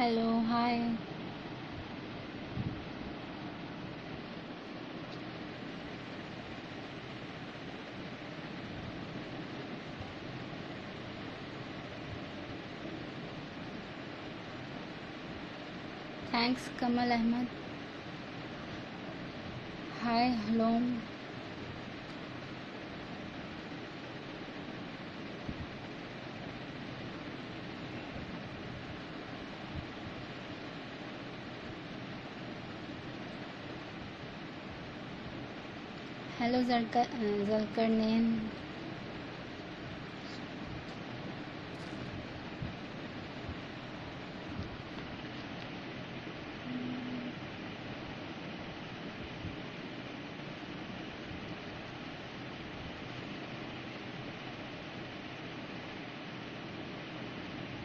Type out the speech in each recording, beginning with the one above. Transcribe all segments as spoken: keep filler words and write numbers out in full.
Hello, hi. Thanks, Kamal Ahmed. Hi, hello. Hello, Zulkarnain.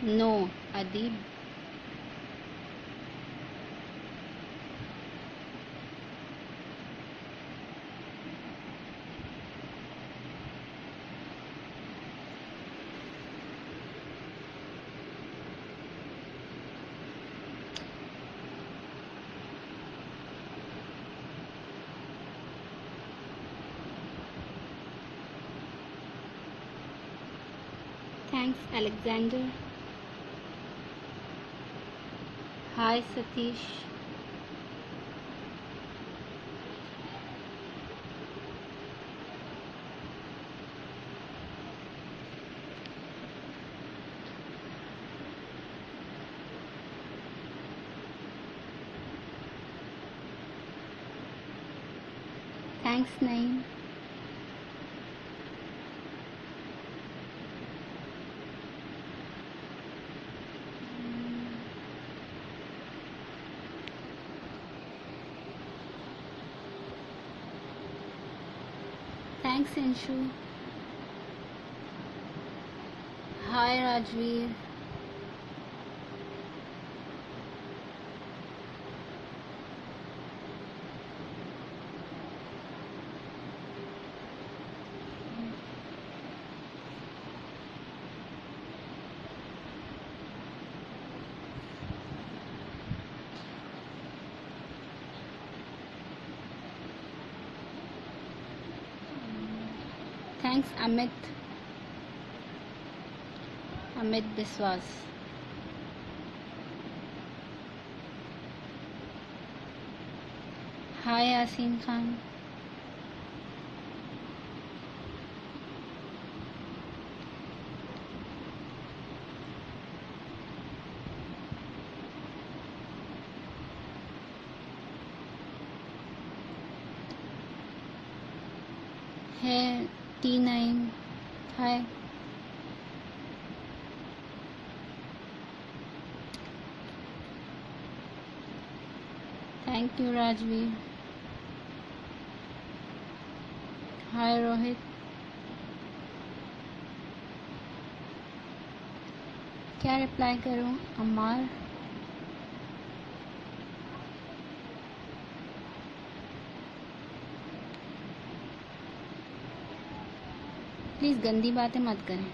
No, Adib. Thanks, Alexander. Hi, Satish. Thanks, Naeem. Thanks, Inshu. Hi, Rajveer. Thanks, Amit. Amit Biswas. Hi, Asim Khan. Hey. T nine, hi. Thank you, Rajveer. Hi, Rohit. क्या reply करूँ? Amar please गंदी बातें मत करें।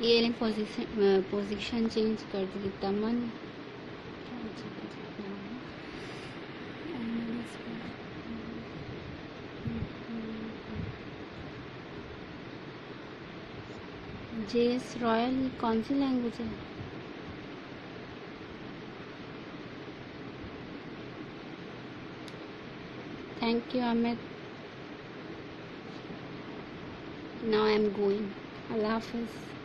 ये लें position position change कर दी तमन जेएस रॉयल कौन सी लैंग्वेज है? Thank you Amit, now I am going, अल्लाह हाफिज़।